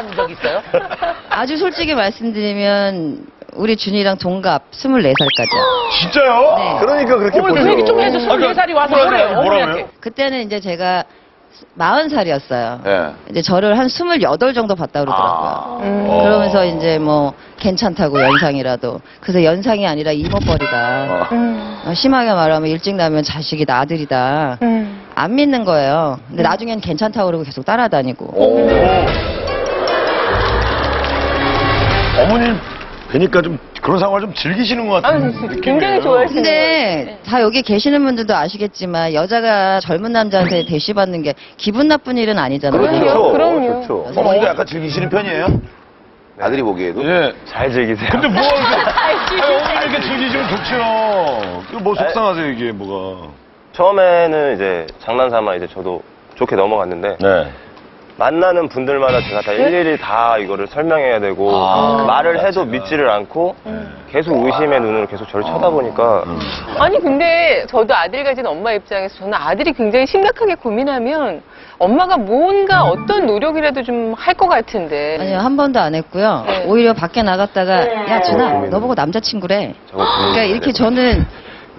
실망한 적 있어요? 아주 솔직히 말씀드리면 우리 준이랑 동갑 24살까지요. 진짜요? 네. 그러니까 그렇게 보죠. 그 얘기 좀 해서 24살이 와서 뭐래요? 그때는 이제 제가 40살이었어요. 네. 이제 저를 한 28 정도 봤다 그러더라고요. 그러면서 이제 뭐 괜찮다고 연상이라도. 그래서 연상이 아니라 이모뻘이다. 심하게 말하면 일찍 나면 자식이다, 아들이다. 안 믿는 거예요. 근데 나중엔 괜찮다고 그러고 계속 따라다니고. 어머님 뵈니까 좀 그런 상황을 좀 즐기시는 것 같아요. 굉장히 좋아하시는 근데 다 여기 계시는 분들도 아시겠지만 여자가 젊은 남자한테 대시받는 게 기분 나쁜 일은 아니잖아요. 그렇죠. 그럼요. 그렇죠. 어머니도 약간 즐기시는 편이에요? 네. 아들이 보기에도? 예. 잘 즐기세요. 근데 뭐 어머니 이렇게 즐기시면 좋죠. 뭐 속상하세요 이게 뭐가? 처음에는 이제 장난삼아 이제 저도 좋게 넘어갔는데. 네. 만나는 분들마다 제가 다 일일이 다 이거를 설명해야 되고 말을 해도 믿지를 않고 계속 의심의 눈으로 계속 저를 쳐다보니까 아니 근데 저도 아들 가진 엄마 입장에서 저는 아들이 굉장히 심각하게 고민하면 엄마가 뭔가 어떤 노력이라도 좀 할 것 같은데 아니요 한 번도 안 했고요 네. 오히려 밖에 나갔다가 야 준아 너 보고 남자친구래 그러니까 이렇게 저는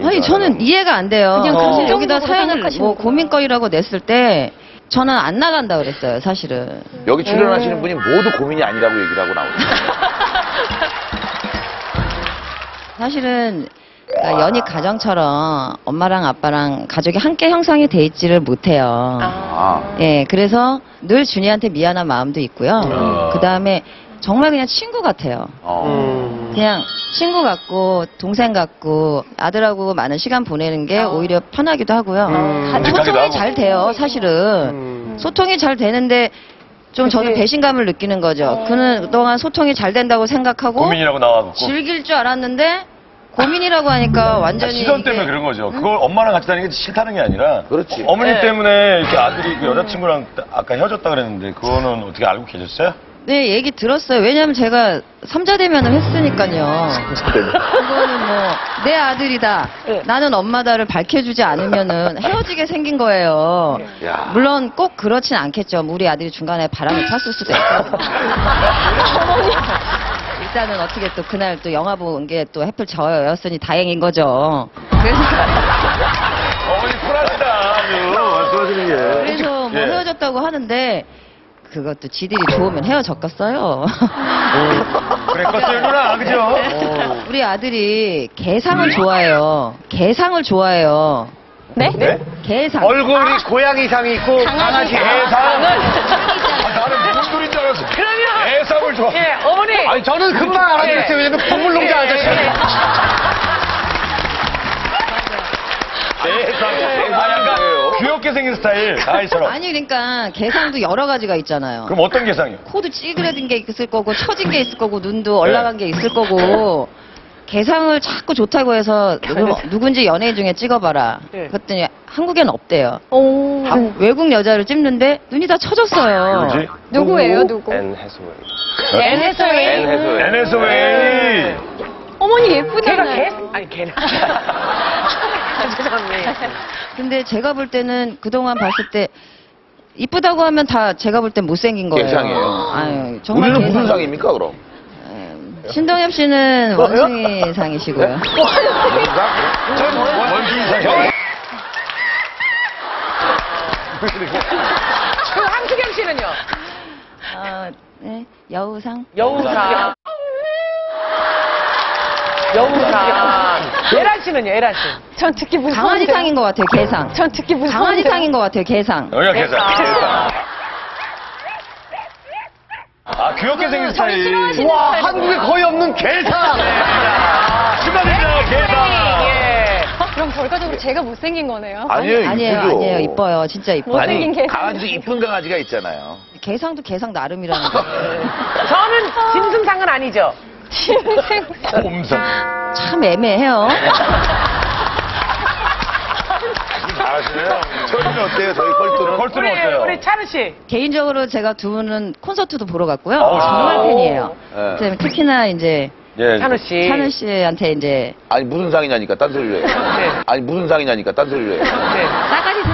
아니 저는 이해가 안 돼요 그냥 여기다 사연을 뭐 고민거리라고 냈을 때 저는 안 나간다 그랬어요, 사실은. 여기 출연하시는 분이 모두 고민이 아니라고 얘기를 하고 나오세요. 사실은 연희 가정처럼 엄마랑 아빠랑 가족이 함께 형성이 돼 있지를 못해요. 예, 그래서 늘 준이한테 미안한 마음도 있고요. 그 다음에 정말 그냥 친구 같아요. 그냥 친구 같고 동생 같고 아들하고 많은 시간 보내는 게 오히려 편하기도 하고요. 소통이 잘 돼요, 사실은. 소통이 잘 되는데 좀 저는 배신감을 느끼는 거죠. 그는 그동안 소통이 잘 된다고 생각하고 고민이라고 나와서 즐길 줄 알았는데 고민이라고 하니까 완전히 시선 때문에 그런 거죠. 그걸 엄마랑 같이 다니는 게 싫다는 게 아니라 그렇지. 어머니 때문에 이렇게 아들이 그 여자친구랑 아까 헤어졌다 그랬는데 그거는 어떻게 알고 계셨어요? 네, 얘기 들었어요. 왜냐면 제가 3자대면을 했으니까요. 그거는 뭐, 내 아들이다. 네. 나는 엄마다를 밝혀주지 않으면은 헤어지게 생긴 거예요. 야. 물론 꼭 그렇진 않겠죠. 우리 아들이 중간에 바람을 탔을 수도 있고. 일단은 어떻게 또 그날 또 영화 본 게 또 해플 저였으니 다행인 거죠. 어머니 쿨하시다. 좋아지는 게. 그래서 뭐 헤어졌다고 하는데, 그것도 지들이 좋으면 헤어졌겠어요. 그랬겠어요 누나 그죠? 우리 아들이 개상을 좋아해요. 개상을 좋아해요. 네? 네? 개상. 얼굴이 고양이상이 있고 강아지 개상. 나는 무슨 소리인 줄 알았어. 그러면 개상을 좋아. 예, 어머니. 아니 저는 금방 알아들었어요. 왜냐면 동물농장 아저씨. 개상. 귀엽게 생긴 스타일, 아이처럼. 아니, 그러니까, 개상도 여러 가지가 있잖아요. 그럼 어떤 개상이요? 코도 찌그러진 게 있을 거고, 처진 게 있을 거고, 눈도 올라간 게 있을 거고, 개상을 자꾸 좋다고 해서, 누군지 연예인 중에 찍어봐라. 그랬더니, 한국엔 없대요. 외국 여자를 찍는데, 눈이 다 처졌어요. 누구지? 누구예요, 누구? 앤 해서웨이. 앤 해서웨이. 앤 해서웨이. 어머니 예쁘잖아요. 걔는. 죄송합니다. 근데 제가 볼 때는 그동안 봤을 때 이쁘다고 하면 다 제가 볼 땐 못생긴 거예요. 개상이에요. 아유, 정말 우리는 무슨 상입니까 그럼? 신동엽 씨는 원숭이 상이시고요. 원숭이 상이요? 그 한수경 씨는요? 네, 여우상. 여우상. 여우상. 예란 씨는요, 예란 씨. 전 특히 무슨 강아지 상인 것 같아요, 개상. 전 특히 무슨 강아지 상인 것 같아요, 개상. 여기가 개상. 개상. 아, 귀엽게 생긴 스타일. 와, 한국에 거의 없는 개상. 신발이잖아요, 개상. 예. 그럼 결과적으로 제가 못생긴 거네요? 아니에요, 아니에요, 이뻐요, 진짜 이뻐요. 못생긴 개상. 강아지도 이쁜 강아지가 있잖아요. 개상도 개상 나름이라는 거. 저는 짐승상은 아니죠. 곰상. 참 애매해요. 잘하시네요. 저희는 어때요? 저희 컬투는? 컬투는 어때요? 우리 찬우 씨. 개인적으로 제가 두 분은 콘서트도 보러 갔고요. 정말 팬이에요. 네. 특히나 이제 찬우 씨. 찬우 씨한테 이제 아니 무슨 상이냐니까 딴소리를 해요. 아니 무슨 상이냐니까 딴소리를 해요. 싸가지